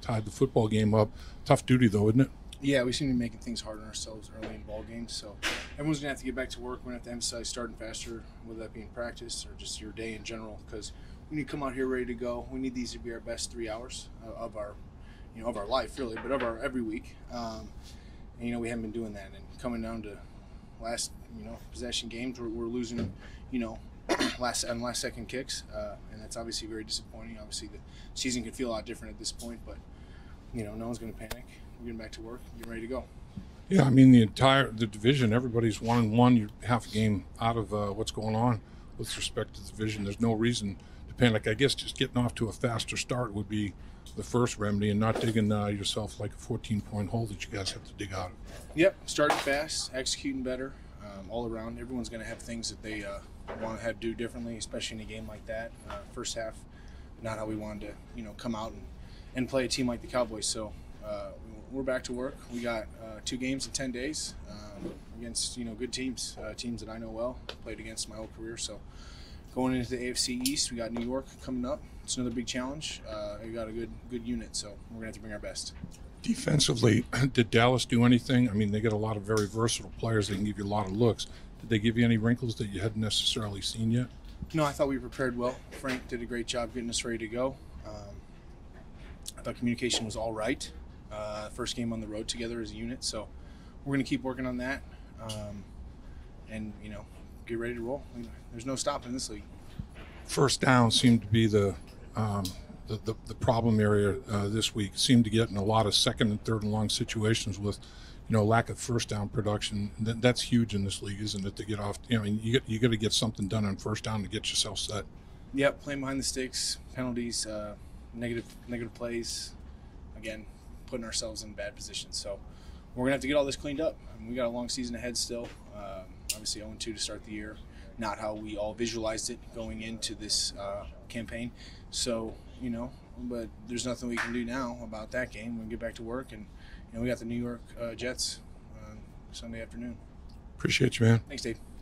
tied the football game up. Tough duty, though, isn't it? Yeah, we seem to be making things hard on ourselves early in ball games. So everyone's going to have to get back to work. We're going to have to emphasize starting faster, whether that be in practice or just your day in general, because we need to come out here ready to go. We need these to be our best 3 hours of our, of our life, really, but of our every week. And, we haven't been doing that. And coming down to last, possession games, we're losing, last second kicks, and that's obviously very disappointing. Obviously, the season can feel a lot different at this point, but no one's going to panic. We're getting back to work, getting ready to go. Yeah, I mean the division, everybody's 1-1. You're half a game out of what's going on with respect to the division. There's no reason to panic. I guess just getting off to a faster start would be the first remedy, and not digging yourself like a 14-point hole that you guys have to dig out of. Yep, starting fast, executing better, all around. Everyone's going to have things that they want to have do differently, especially in a game like that. First half, not how we wanted to, come out and play a team like the Cowboys. So we're back to work. We got 2 games in 10 days against good teams, teams that I know well, played against my whole career. So going into the AFC East, we got New York coming up. It's another big challenge. We got a good unit, so we're gonna have to bring our best. Defensively, did Dallas do anything? I mean, they get a lot of very versatile players. They can give you a lot of looks. Did they give you any wrinkles that you hadn't necessarily seen yet? No, I thought we prepared well. Frank did a great job getting us ready to go. I thought communication was all right. First game on the road together as a unit, so we're going to keep working on that, and get ready to roll. There's no stopping this league. First down seemed to be the problem area this week. Seemed to get in a lot of second and third and long situations with lack of first down production. That's huge in this league, isn't it? To get off, you got to get something done on first down to get yourself set. Yeah, playing behind the sticks, penalties, negative plays, again, putting ourselves in bad positions. So we're gonna have to get all this cleaned up. I mean, we got a long season ahead still. Obviously 0-2 to start the year. Not how we all visualized it going into this campaign. So but there's nothing we can do now about that game. We'll get back to work, and we got the New York Jets on Sunday afternoon. Appreciate you, man. Thanks, Dave.